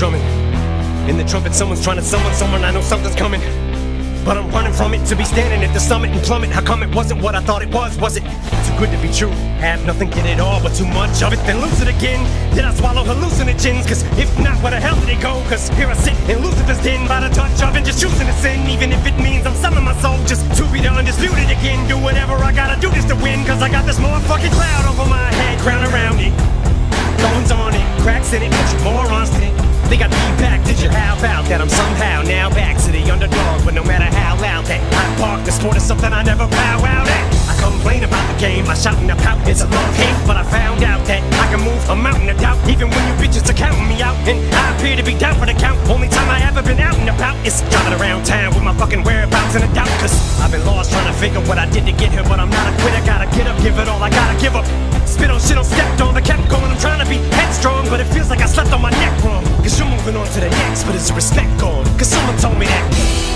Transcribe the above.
drumming. In the trumpet, someone's trying to summon someone. I know something's coming, but I'm running from it. To be standing at the summit and plummet. How come it wasn't what I thought it was it? Too good to be true. Have nothing, get it all, but too much of it, then lose it again. Did I swallow hallucinogens? Cause if not, where the hell did it go? Cause here I sit in Lucifer's den, by the touch of it, just choosing to sin. Even if it means I'm selling my soul, just to be the undisputed again. Do whatever I gotta do just to win, cause I got this motherfucking cloud over my head. Crown around it, thorns on it, cracks in it, but you morons did it. Think I'd be back, did you? How about that? I'm somehow now back to the underdog, but no matter how loud that I bark, this sport is something I never bow out at. I complain about the game, I shout and I pout, it's a love-hate, but I found out that I can move a mountain of doubt, even when you bitches are counting me out, and I appear to be down for the count. Only time I ever been out and about is driving around town with my fucking whereabouts in a doubt, cause I've been lost trying to figure what I did to get here, but I'm not a quitter, gotta get up, give it all, I gotta give up. Spit on shit, on stepped on, I kept going, I'm trying to be headstrong, but it feels like I slept on my neck wrong. Cause you're moving on to the next, but is the respect gone? Cause someone told me that.